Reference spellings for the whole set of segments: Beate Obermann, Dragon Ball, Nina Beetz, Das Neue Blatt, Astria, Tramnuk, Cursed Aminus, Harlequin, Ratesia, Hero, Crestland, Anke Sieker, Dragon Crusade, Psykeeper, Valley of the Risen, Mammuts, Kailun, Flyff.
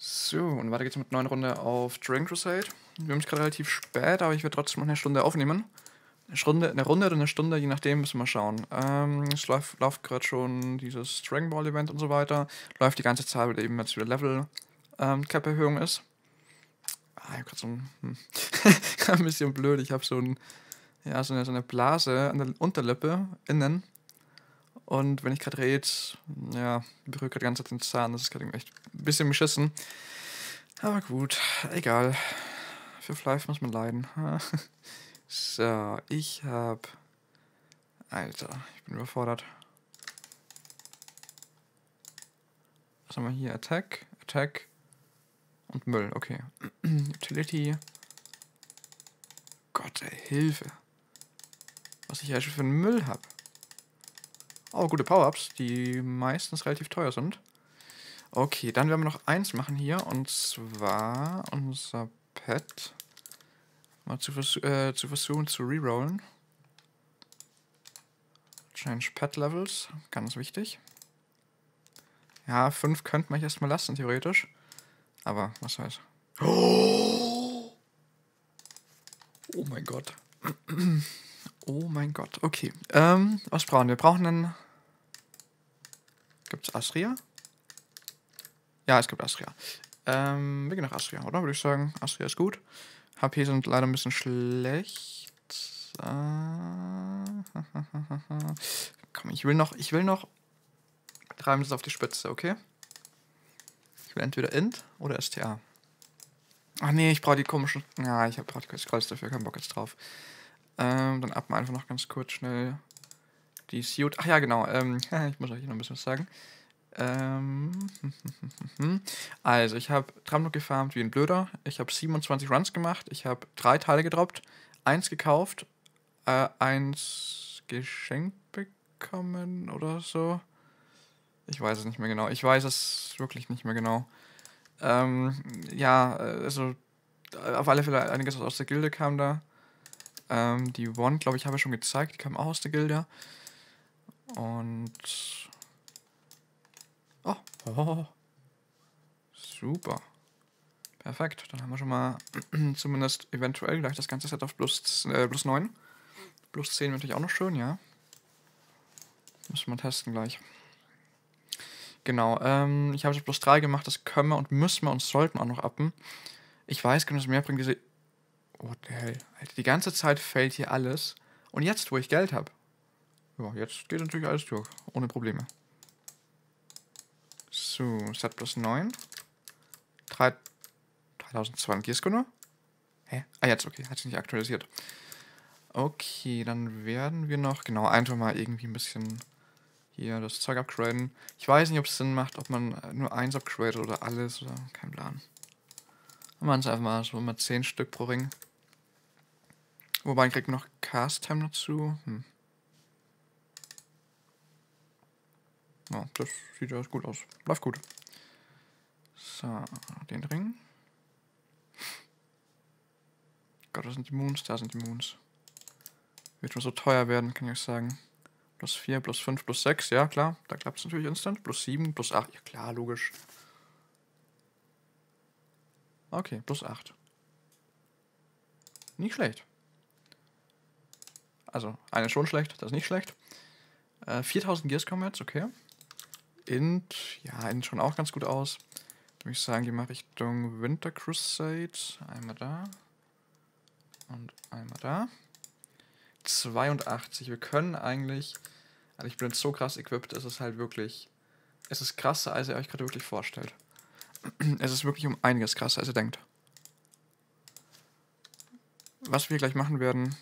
So, und weiter geht's mit einer neuen Runde auf Dragon Crusade. Wir haben es gerade relativ spät, aber ich werde trotzdem noch eine Stunde aufnehmen. Eine Runde oder eine Stunde, je nachdem, müssen wir schauen. Es läuft gerade schon dieses Dragon Ball Event und so weiter. Läuft die ganze Zeit, weil eben jetzt wieder Level-Cap-Erhöhung ist. Ah, ich hab grad so ein, ein bisschen blöd. Ich habe so, ja, so eine Blase an der Unterlippe, innen. Und wenn ich gerade rede, ja, berührt gerade die ganze Zeit den Zahn. Das ist gerade echt ein bisschen beschissen. Aber gut, egal. Für Flyff muss man leiden. So, ich hab... Alter, ich bin überfordert. Was haben wir hier? Attack, Attack und Müll, okay. Utility. Gott, ey, Hilfe. Was ich ja schon für einen Müll hab. Oh, gute Power-Ups, die meistens relativ teuer sind. Okay, dann werden wir noch eins machen hier, und zwar unser Pet... Mal zu versuchen zu rerollen. Change Pet Levels, ganz wichtig. Ja, 5 könnte man erstmal lassen, theoretisch. Aber was soll's. Oh mein Gott. Oh mein Gott. Okay. Was brauchen wir? Wir brauchen einen. Gibt's Astria? Ja, es gibt Astria. Wir gehen nach Astria, oder? Würde ich sagen. Astria ist gut. HP sind leider ein bisschen schlecht. Komm, ich will noch. Treiben es auf die Spitze, okay? Ich will entweder Int oder STA. Ach nee, ich brauche die komischen. Ja, ich brauche das Kreuz dafür, keinen Bock jetzt drauf. Dann ab mal einfach noch ganz kurz schnell die Suit. Ach ja, genau. Ich muss euch hier noch ein bisschen was sagen. Also, ich habe Tramnuk gefarmt wie ein Blöder. Ich habe 27 Runs gemacht. Ich habe 3 Teile gedroppt. 1 gekauft. 1 geschenkt bekommen oder so. Ich weiß es nicht mehr genau. Ich weiß es wirklich nicht mehr genau. Ja, also auf alle Fälle einiges aus der Gilde kam da. Die One, glaube ich, habe ich schon gezeigt. Die kam auch aus der Gilde. Und... Oh. Super. Perfekt. Dann haben wir schon mal zumindest eventuell gleich das ganze Set auf plus 9. Plus 10 wäre natürlich auch noch schön, ja. Müssen wir testen gleich. Genau. Ich habe jetzt plus 3 gemacht. Das können wir und müssen wir und sollten wir auch noch uppen. Ich weiß, können wir es mehr bringen, diese... What the hell? Alter, die ganze Zeit fällt hier alles. Und jetzt, wo ich Geld habe. Ja, jetzt geht natürlich alles durch. Ohne Probleme. So, Set plus 9. 3200 Giersco nur? Hä? Ah, jetzt, okay. Hat sich nicht aktualisiert. Okay, dann werden wir noch, genau, einfach mal irgendwie ein bisschen hier das Zeug upgraden. Ich weiß nicht, ob es Sinn macht, ob man nur eins upgradet oder alles oder kein Plan. Wir machen es einfach mal so, mal 10 Stück pro Ring. Wobei, ich krieg noch Cast-Time dazu. Ja, das sieht ja gut aus. Läuft gut. So, den Ring. Gott, das sind die Moons. Da sind die Moons. Wird schon so teuer werden, kann ich euch sagen. Plus 4, plus 5, plus 6. Ja, klar. Da klappt es natürlich instant. Plus 7, plus 8. Ja, klar, logisch. Okay, plus 8. Nicht schlecht. Also, eine schon schlecht, das ist nicht schlecht. 4000 Gears kommen jetzt, okay. Int, ja, Int schon auch ganz gut aus. Würde ich sagen, gehen wir Richtung Winter Crusade. Einmal da. Und einmal da. 82. Wir können eigentlich... Also ich bin jetzt so krass equipped, es ist halt wirklich... Es ist krasser, als ihr euch gerade wirklich vorstellt. Es ist wirklich um einiges krasser, als ihr denkt. Was wir gleich machen werden,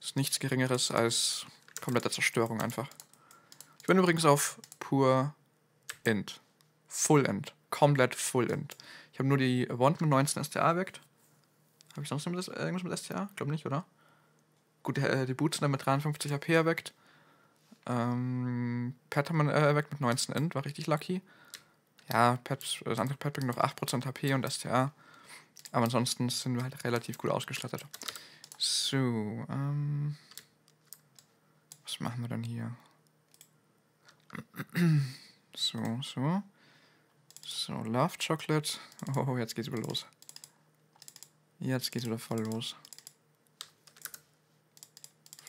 ist nichts Geringeres als... Komplette Zerstörung einfach. Ich bin übrigens auf pur Int. Full Int. Komplett Full Int. Ich habe nur die Wand mit 19 STA weg. Habe ich sonst irgendwas mit STA? Glaube nicht, oder? Gut, die Boots sind dann mit 53 HP erweckt. Pet haben wir erweckt mit 19 Int. War richtig lucky. Ja, Pet, das andere Pet bringt noch 8% HP und STA. Aber ansonsten sind wir halt relativ gut ausgestattet. So, Was machen wir dann hier? So. So, Love Chocolate. Oh, jetzt geht's wieder los. Jetzt geht's wieder voll los.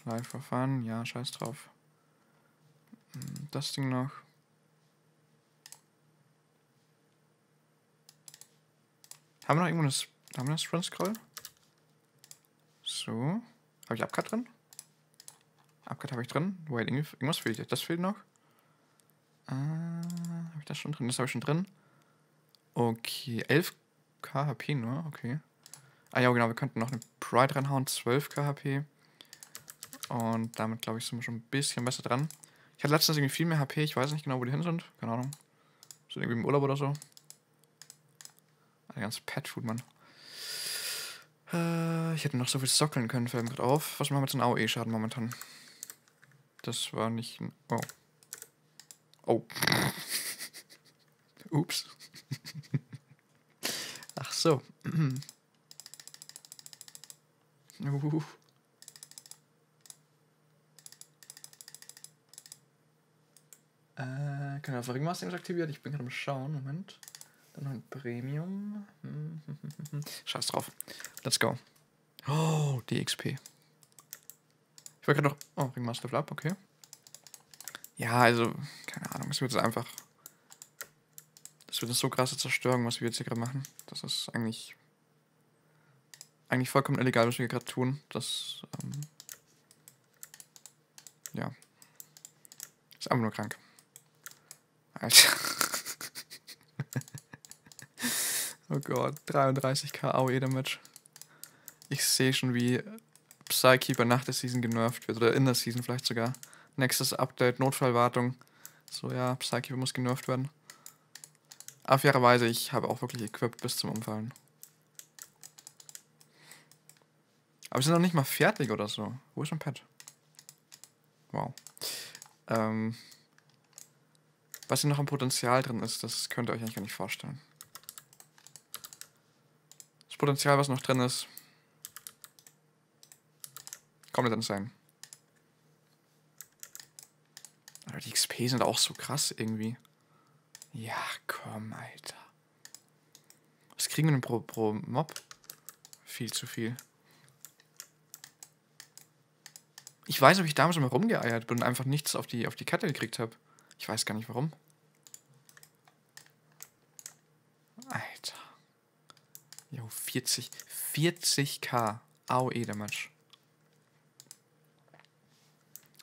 Fly for Fun. Ja, scheiß drauf. Das Ding noch. Haben wir noch irgendwo eine Sprint-Scroll? So. Habe ich Upcut drin? Upcut habe ich drin. Wait, irgendwas fehlt. Das fehlt noch. Habe ich das schon drin? Das habe ich schon drin. Okay. 11k HP nur. Okay. Ah ja, genau. Wir könnten noch eine Pride reinhauen. 12k HP. Und damit, glaube ich, sind wir schon ein bisschen besser dran. Ich hatte letztens irgendwie viel mehr HP. Ich weiß nicht genau, wo die hin sind. Keine Ahnung. Sind irgendwie im Urlaub oder so. Ein ganzes Pet-Food, Mann. Ich hätte noch so viel sockeln können, fällt mir gerade auf. Was machen wir mit so einem AOE-Schaden momentan? Das war nicht... Oh. Oh. Ups. Ach so. Kann auf Ringmaß irgendwas aktiviert? Ich bin gerade am Schauen. Moment. Dann noch ein Premium. Scheiß drauf. Let's go. Oh, die XP. Ich wollte gerade noch... Oh, Ringmaß Level Up, okay. Ja, also, keine Ahnung. Es wird jetzt einfach... Das wird eine so krasse Zerstörung, was wir jetzt hier gerade machen. Das ist eigentlich... Eigentlich vollkommen illegal, was wir gerade tun. Das... ja. Ist einfach nur krank. Alter. Oh Gott, 33k AOE Damage. Ich sehe schon, wie Psykeeper nach der Season genervt wird, oder in der Season vielleicht sogar. Nächstes Update, Notfallwartung. So, ja, Psykeeper muss genervt werden. Aber fairerweise, ich habe auch wirklich equipped bis zum Umfallen. Aber wir sind noch nicht mal fertig oder so. Wo ist mein Pad? Wow. Was hier noch am Potenzial drin ist, das könnt ihr euch eigentlich gar nicht vorstellen. Das Potenzial, was noch drin ist, komplett insane. Aber die XP sind auch so krass irgendwie. Ja, komm, Alter. Was kriegen wir denn pro Mob? Viel zu viel. Ich weiß, ob ich damals immer rumgeeiert bin und einfach nichts auf die Kette gekriegt habe. Ich weiß gar nicht warum. Alter. Jo, 40k AOE Damage.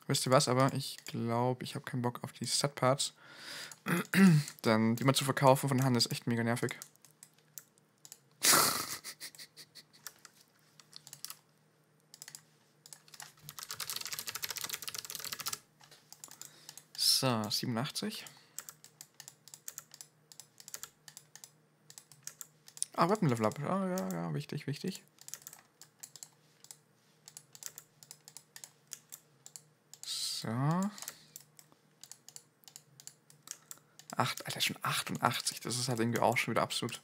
Wisst ihr was, aber ich glaube, ich habe keinen Bock auf die Setparts. Denn die mal zu verkaufen von Hand ist echt mega nervig. So, 87. Ah, Weapon Level Up. Ah, ja, wichtig, wichtig. So. 8, Alter, schon 88. Das ist halt irgendwie auch schon wieder absolut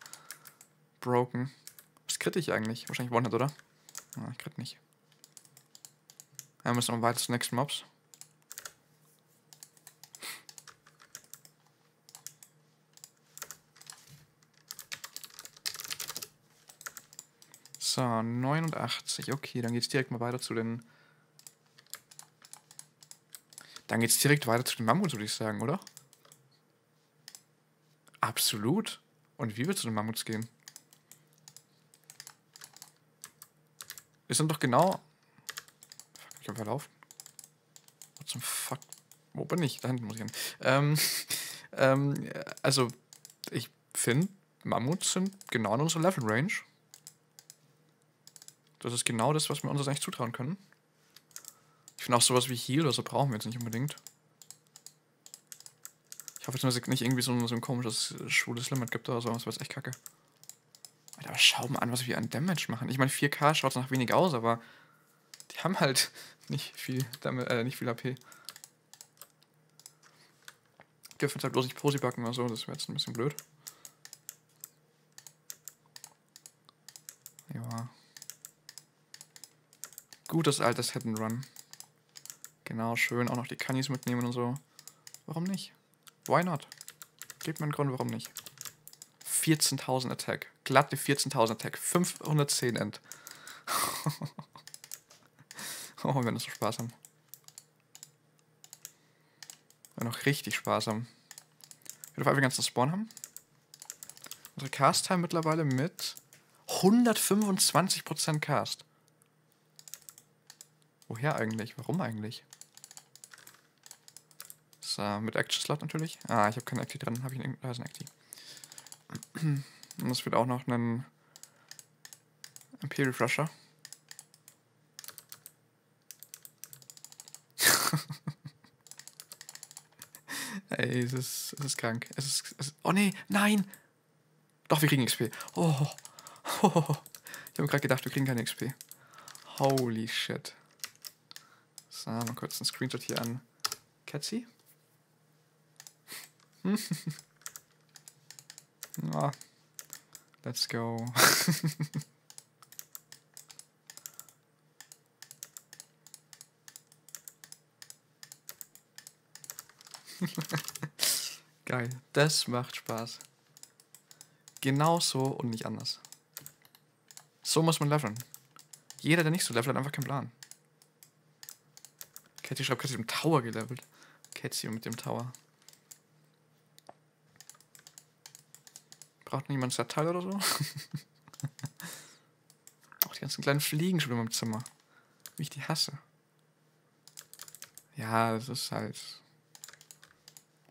broken. Was kritte ich eigentlich? Wahrscheinlich One-Hit, oder? Ah, ich kritte nicht. Dann müssen wir weiter zu den nächsten Mobs. So, 89. Okay, dann geht's direkt mal weiter zu den... Dann geht's direkt weiter zu den Mammuts, würde ich sagen, oder? Absolut. Und wie wird zu den Mammuts gehen? Wir sind doch genau... Fuck, ich hab verlaufen. What zum Fuck? Wo bin ich? Da hinten muss ich hin. Also, ich finde, Mammuts sind genau in unserer Level-Range. Das ist genau das, was wir uns eigentlich zutrauen können. Ich finde auch sowas wie Heal oder so brauchen wir jetzt nicht unbedingt. Ich hoffe, dass es nicht irgendwie so ein komisches, schwules Limit gibt oder so. Das wäre echt kacke. Alter, aber schau mal an, was wir an Damage machen. Ich meine, 4k schaut nach wenig aus, aber die haben halt nicht viel Damage, nicht viel AP. Die dürfen jetzt halt bloß nicht Posi backen oder so. Das wäre jetzt ein bisschen blöd. Ja. Gutes altes Hit-and-Run. Genau, schön. Auch noch die Kannis mitnehmen und so. Warum nicht? Why not? Gebt mir einen Grund, warum nicht. 14.000 Attack. Glatte 14.000 Attack. 510 End. Oh, wir werden das so Spaß haben. Wir werden auch richtig Spaß haben. Wir dürfen einfach ganz den Spawn haben. Unsere Cast-Time mittlerweile mit 125% Cast. Woher eigentlich? Warum eigentlich? So, mit Action-Slot natürlich. Ah, ich habe keinen Acti drin. Habe ich einen, da ist ein Acti. Und es wird auch noch einen Imperial Refresher. Ey, es ist krank. Es ist, oh nee, nein! Doch, wir kriegen XP. Oh. Oh. Ich habe gerade gedacht, wir kriegen keine XP. Holy shit. So, mal kurz einen Screenshot hier an Katzi. Ah, let's go. Geil, das macht Spaß. Genau so und nicht anders. So muss man leveln. Jeder, der nicht so levelt, hat einfach keinen Plan. Katzi schreibt, Katzi mit dem Tower gelevelt. Katzi mit dem Tower. Braucht niemand Stadtteil oder so? Auch die ganzen kleinen Fliegen schon in meinem Zimmer. Wie ich die hasse. Ja, das ist halt...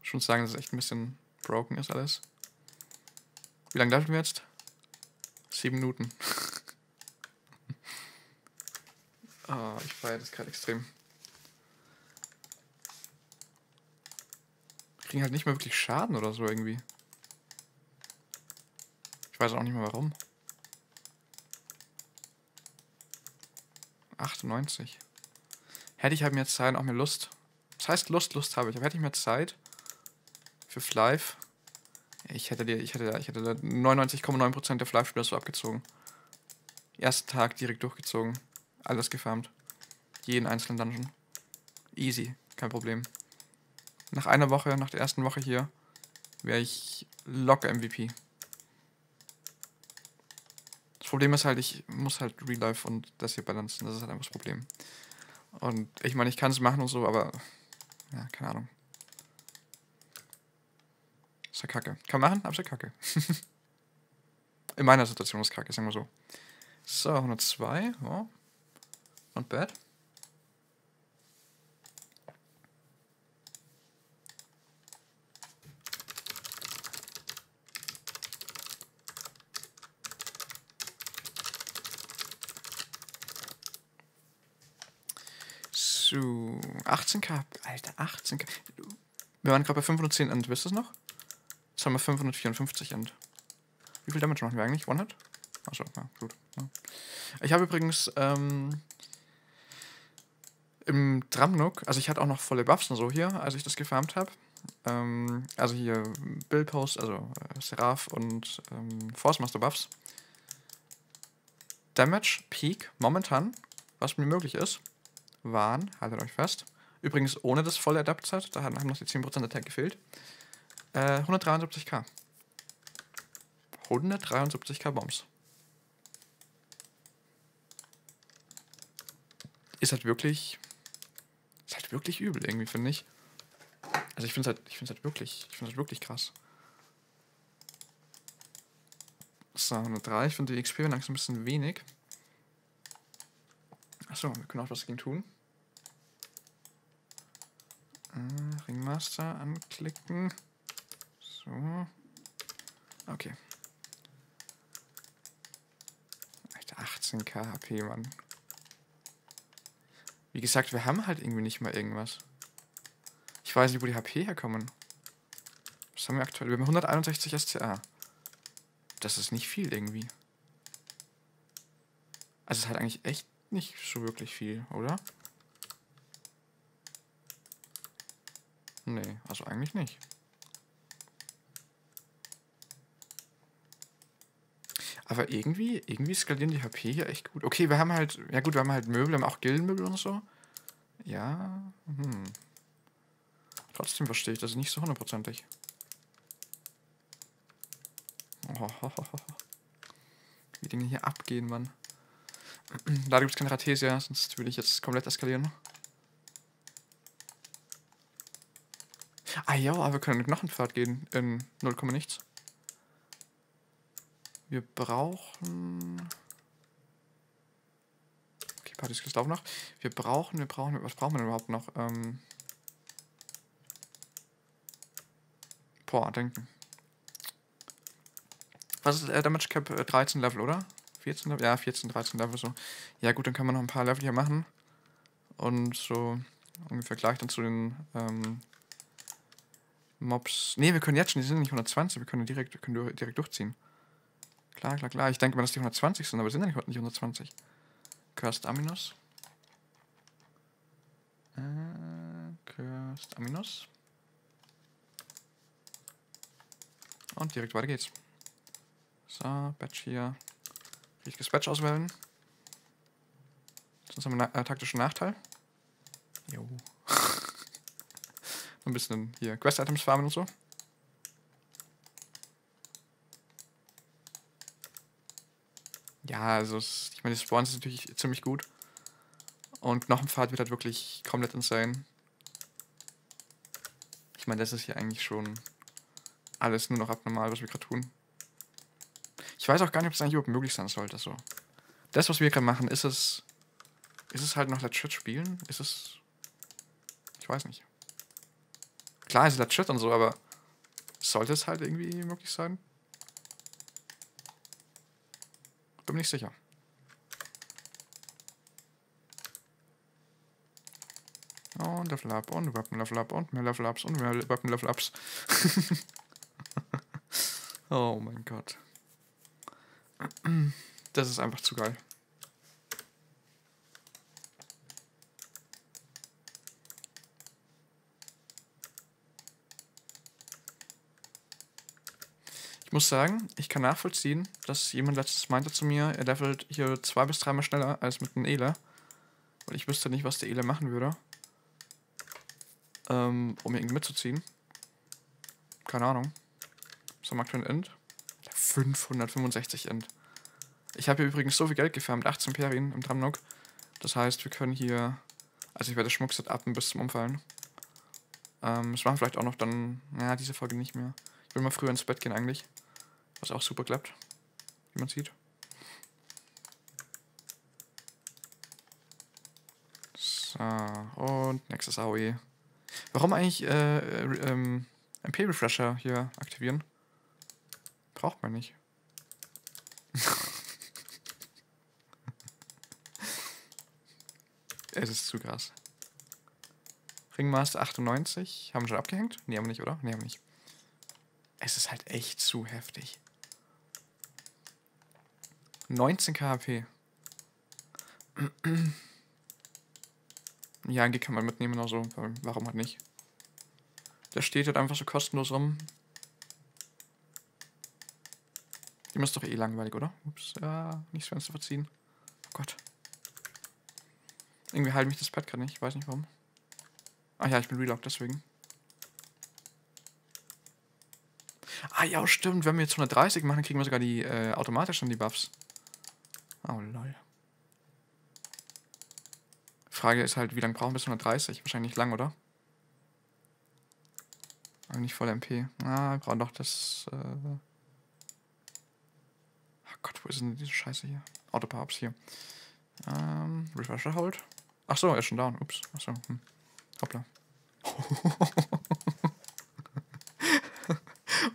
Ich muss schon sagen, dass es echt ein bisschen broken ist alles. Wie lange laufen wir jetzt? 7 Minuten. Oh, ich feiere das gerade extrem. Wir kriegen halt nicht mehr wirklich Schaden oder so irgendwie. Ich weiß auch nicht mehr warum. 98. Hätte ich halt mehr Zeit und auch mehr Lust. Das heißt Lust habe ich, aber hätte ich mehr Zeit für Flyff. Ich hätte 99,9% der Flyff-Spieler so abgezogen. Ersten Tag direkt durchgezogen. Alles gefarmt. Jeden einzelnen Dungeon. Easy. Kein Problem. Nach einer Woche, nach der ersten Woche hier, wäre ich locker MVP. Das Problem ist halt, ich muss halt Real Life und das hier balancen. Das ist halt einfach das Problem. Und ich meine, ich kann es machen und so, aber... Ja, keine Ahnung. Ist ja kacke. Kann machen, aber ist ja kacke. In meiner Situation ist kacke, sagen wir so. So, 102. Oh. Not bad. So, 18k. Alter, 18k. Wir waren gerade bei 510 End, wisst ihr es noch? Jetzt haben wir 554 End. Wie viel Damage machen wir eigentlich? One-Hit? Achso, ja, gut. Ja. Ich habe übrigens im Tramnuk, also ich hatte auch noch volle Buffs und so hier, als ich das gefarmt habe. Also hier Billpost, also Seraph und Force Master Buffs. Damage Peak momentan, was mir möglich ist, waren, haltet euch fest, übrigens ohne das volle Adapt-Set, da haben noch die 10% Attack gefehlt, 173k. 173k Bombs. Ist halt wirklich übel irgendwie, finde ich. Also ich finde es halt wirklich krass. So, 103, ich finde die XP langsam ein bisschen wenig. Achso, wir können auch was dagegen tun. Ringmaster anklicken. So. Okay. Alter, 18k HP, Mann. Wie gesagt, wir haben halt irgendwie nicht mal irgendwas. Ich weiß nicht, wo die HP herkommen. Was haben wir aktuell? Wir haben 161 STA. Das ist nicht viel irgendwie. Also es ist halt eigentlich echt nicht so wirklich viel, oder? Nee, also eigentlich nicht. Aber irgendwie skalieren die HP hier echt gut. Okay, wir haben halt, ja gut, wir haben halt Möbel, wir haben auch Gildenmöbel und so. Ja, Trotzdem verstehe ich das nicht so hundertprozentig. Oh, Wie Dinge hier abgehen, Mann. Da gibt es keine Ratesia, sonst würde ich jetzt komplett eskalieren. Ah ja, aber wir können in den Knochenpfad gehen in 0, nichts. Wir brauchen... Okay, Partys laufen noch. Was brauchen wir denn überhaupt noch? Boah, denken. Was ist Damage Cap? 13 Level, oder? 14 Level? Ja, 14, 13 Level so. Ja gut, dann kann man noch ein paar Level hier machen. Und so ungefähr gleich dann zu den Mobs. Ne, wir können jetzt schon, die sind nicht 120, wir können direkt durchziehen. Klar. Ich denke mal, dass die 120 sind, aber sind ja nicht 120. Cursed Aminus. Cursed Aminus. Und direkt weiter geht's. So, Batch hier. Richtiges Batch auswählen. Sonst haben wir einen taktischen Nachteil. Jo. Ein bisschen hier Quest-Items farmen und so. Ja, also ich meine, die Spawns sind natürlich ziemlich gut. Und Knochenpfad wird halt wirklich komplett insane. Ich meine, das ist hier eigentlich schon alles nur noch abnormal, was wir gerade tun. Ich weiß auch gar nicht, ob es eigentlich überhaupt möglich sein sollte. Also, das, was wir gerade machen, ist es halt noch legit spielen? Ist es... Ich weiß nicht. Klar, es ist legit und so, aber sollte es halt irgendwie möglich sein? Bin mir nicht sicher. Und Level Up und Weapon Level Up und mehr Level Ups und mehr Weapon Level Ups. Oh mein Gott. Das ist einfach zu geil. Ich muss sagen, ich kann nachvollziehen, dass jemand letztens meinte zu mir, er levelt hier 2 bis 3 Mal schneller als mit einem Ele. Und ich wüsste nicht, was der Ele machen würde, um irgendwie mitzuziehen. Keine Ahnung. So, mag ein End. 565 End. Ich habe hier übrigens so viel Geld gefarmt, 18 Perien im Tramnuk. Das heißt, wir können hier... Also ich werde das Schmuckset uppen bis zum Umfallen. Das machen vielleicht auch noch dann... Ja, diese Folge nicht mehr. Ich will mal früher ins Bett gehen eigentlich. Was auch super klappt, wie man sieht. So, und nächstes AOE. Warum eigentlich MP-Refresher hier aktivieren? Braucht man nicht. Es ist zu krass. Ringmaster 98. Haben wir schon abgehängt? Ne, haben wir nicht, oder? Ne, haben wir nicht. Es ist halt echt zu heftig. 19 KP. Ja, einen G kann man mitnehmen, also warum halt nicht? Der steht halt einfach so kostenlos rum. Dem ist doch eh langweilig, oder? Ups, ja, nichts Fenster verziehen. Oh Gott. Irgendwie heilt mich das Pad gerade nicht, ich weiß nicht warum. Ach ja, ich bin relocked, deswegen. Ah ja, stimmt, wenn wir jetzt 130 machen, kriegen wir sogar die automatisch dann die Buffs. Oh lol. Frage ist halt, wie lange brauchen wir bis 130? Wahrscheinlich lang, oder? Aber nicht voll MP. Ah, wir brauchen doch das... Ach Gott, wo ist denn diese Scheiße hier? Autopower-Ups hier. Refresher Hold. Ach so, er ist schon down. Ups. Ach so. Hm. Hoppla.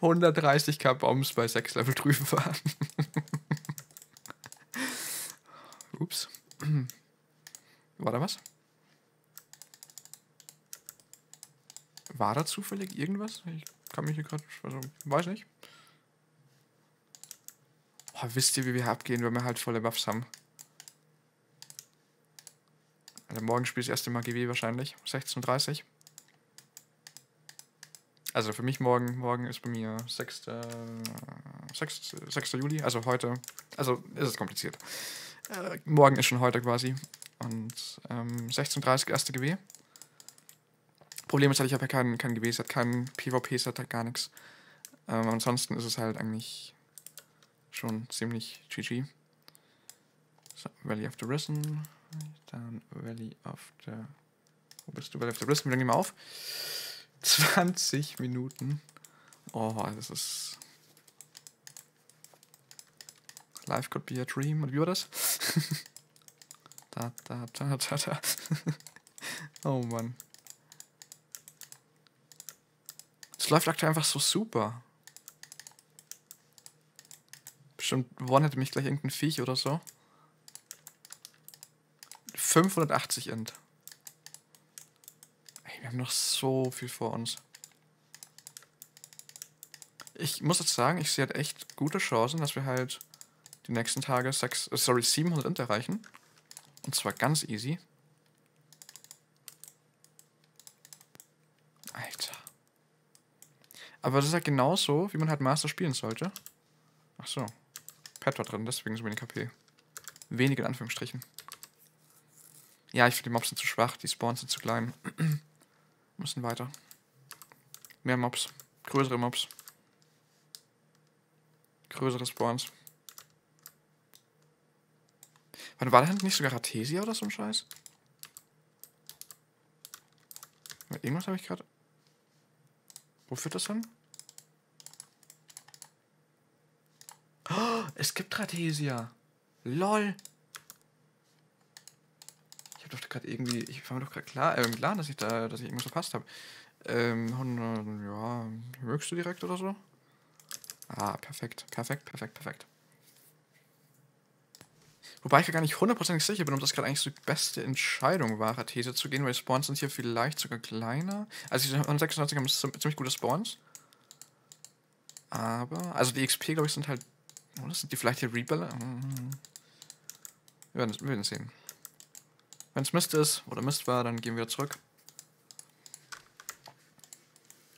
130k Bombs bei 6 Level drüben waren. Ups. War da was? War da zufällig irgendwas? Ich kann mich hier gerade... Also, weiß nicht. Oh, wisst ihr, wie wir abgehen, wenn wir halt volle Buffs haben? Also morgen spiele ich das erste Mal GW wahrscheinlich. 16:30 Uhr. Also für mich morgen ist bei mir 6. Juli, also heute, also ist es kompliziert. Morgen ist schon heute quasi und 16:30 Uhr erste GW. Problem ist halt, ich habe ja kein GW-Set, kein PvP-Set, gar nichts. Ansonsten ist es halt eigentlich schon ziemlich GG. So, Valley of the Risen. Dann Valley of the... Wo bist du? Valley of the Risen. Wie lange nehmen wir auf? 20 Minuten. Oh, das ist... Life could be a dream. Und wie war das? Da, da, da, da, da. Oh, Mann. Es läuft aktuell einfach so super. Bestimmt one hätte mich gleich irgendein Viech oder so. 580 Int. Ey, wir haben noch so viel vor uns. Ich muss jetzt sagen, ich sehe halt echt gute Chancen, dass wir halt die nächsten Tage 700 Int erreichen. Und zwar ganz easy. Alter. Aber das ist halt genauso, wie man halt Master spielen sollte. Ach so. Pet war drin, deswegen so wenig KP. Wenig in Anführungsstrichen. Ja, ich finde die Mobs sind zu schwach, die Spawns sind zu klein. Müssen weiter. Mehr Mobs. Größere Mobs. Größere Spawns. Wann war da hinten nicht sogar Ratesia oder so ein Scheiß? Irgendwas habe ich gerade... Wo führt das hin? Oh, es gibt Ratesia! LOL! Ich hab doch gerade irgendwie... Ich war mir doch gerade klar, dass ich irgendwas verpasst habe. 100... Ja... Mögst du direkt oder so? Ah, perfekt. Perfekt, perfekt, perfekt. Wobei ich ja gar nicht hundertprozentig sicher bin, ob das gerade eigentlich so die beste Entscheidung war, Ratesia zu gehen, weil die Spawns sind hier vielleicht sogar kleiner. Also die 96 haben ziemlich gute Spawns. Aber, also die XP, glaube ich, sind halt... Oder sind die vielleicht hier Rebalanced? Wir werden sehen. Wenn es Mist ist, oder Mist war, dann gehen wir wieder zurück.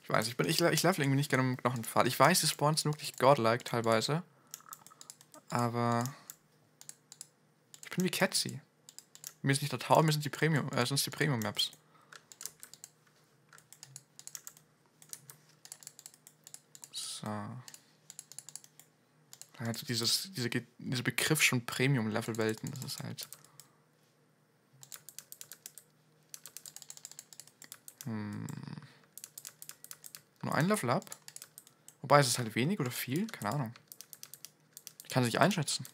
Ich weiß, ich level irgendwie nicht gerne im Knochenpfad. Ich weiß, die Spawns sind wirklich godlike teilweise. Aber... Ich bin wie Ketzi. Mir ist nicht der Tower, mir sind die Premium, sonst die Premium-Maps. So. Also dieser Begriff schon Premium-Level-Welten, das ist halt... Nur ein Level ab? Wobei, ist es halt wenig oder viel? Keine Ahnung. Ich kann es nicht einschätzen.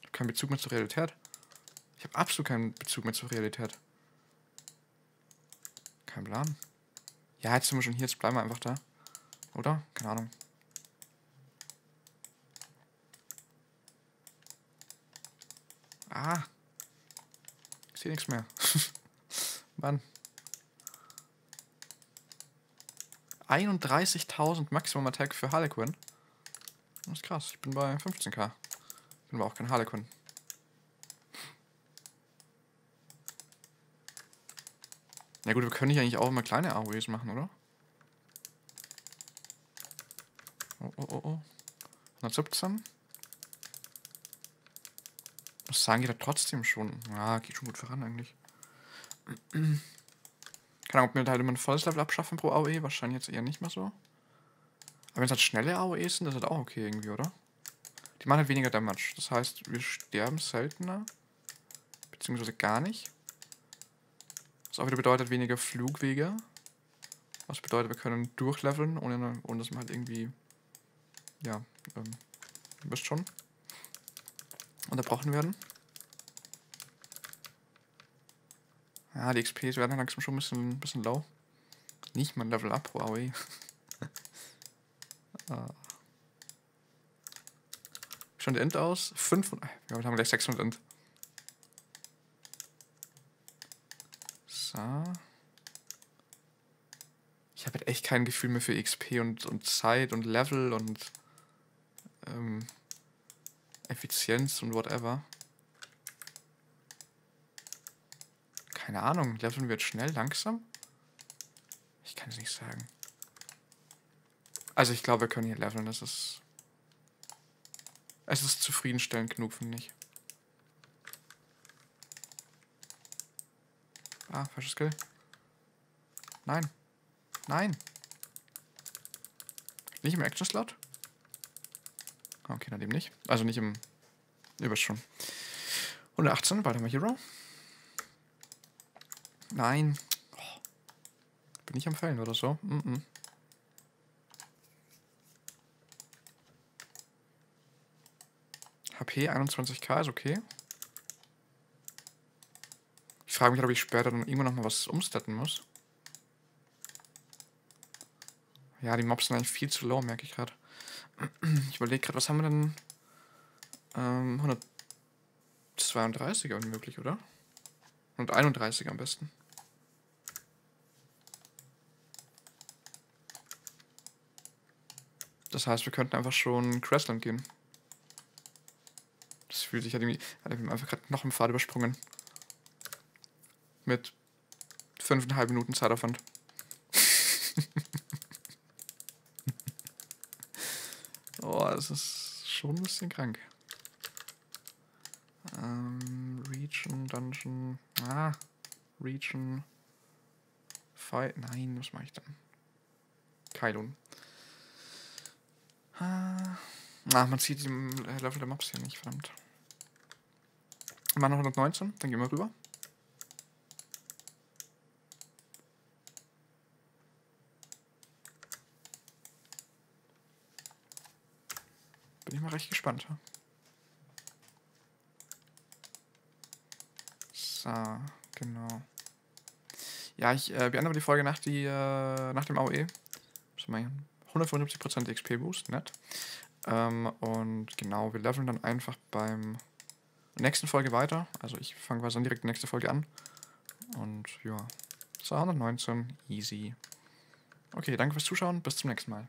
Ich habe keinen Bezug mehr zur Realität. Ich habe absolut keinen Bezug mehr zur Realität. Kein Plan. Ja, jetzt sind wir schon hier, jetzt bleiben wir einfach da. Oder? Keine Ahnung. Ah. Ich sehe nichts mehr. Mann. 31.000 Maximum Attack für Harlequin. Das ist krass, ich bin bei 15k. Bin aber auch kein Harlequin. Na gut, wir können hier eigentlich auch immer kleine AOEs machen, oder? Oh, oh, oh, oh. 117. Was sagen die da trotzdem schon? Ja, geht schon gut voran eigentlich. Keine Ahnung, ob wir halt immer ein volles Level abschaffen pro AOE. Wahrscheinlich jetzt eher nicht mehr so. Aber wenn es halt schnelle AOEs sind, das ist halt auch okay irgendwie, oder? Die machen halt weniger Damage. Das heißt, wir sterben seltener. Beziehungsweise gar nicht. Was auch wieder bedeutet, weniger Flugwege. Was bedeutet, wir können durchleveln, ohne dass man halt irgendwie... Ja, ihr wisst schon. Unterbrochen werden. Ja, die XPs werden langsam schon ein bisschen low. Nicht mal Level Up, wow. Schon der Int aus. 500... Ja, wir haben gleich 600 Int. Ich habe halt echt kein Gefühl mehr für XP und Zeit und Level und Effizienz und whatever. Keine Ahnung, leveln wir jetzt schnell, langsam? Ich kann es nicht sagen. Also ich glaube, wir können hier leveln, das ist... Es ist zufriedenstellend genug, finde ich. Ah, falsches Skill. Nein. Nein. Nicht im Action-Slot? Okay, dann eben nicht. Also nicht im Überstrom. 118, weiter mal Hero. Nein. Oh. Bin ich am Fällen oder so? Mm-mm. HP 21k ist okay. Ich frage mich, ob ich später dann irgendwann nochmal was umstatten muss. Ja, die Mobs sind eigentlich viel zu low, merke ich gerade. Ich überlege gerade, was haben wir denn? 132er unmöglich, oder? 131er am besten. Das heißt, wir könnten einfach schon Crestland gehen. Das fühlt sich halt irgendwie... Ich bin einfach gerade noch im Pfad übersprungen. Mit 5,5 Minuten Zeitaufwand. Oh, das ist schon ein bisschen krank. Region, Dungeon... Ah, Region... Fight... Nein, was mache ich denn? Kailun. Ah... Na, man sieht den Level der Mobs hier nicht, verdammt. Mal noch 119, dann gehen wir rüber. Bin ich mal recht gespannt. Ja? So, genau. Ja, ich beende aber die Folge nach dem AOE. 175% XP-Boost, nett. Und genau, wir leveln dann einfach beim nächsten Folge weiter. Also ich fange quasi dann direkt die nächste Folge an. Und ja, 219, easy. Okay, danke fürs Zuschauen, bis zum nächsten Mal.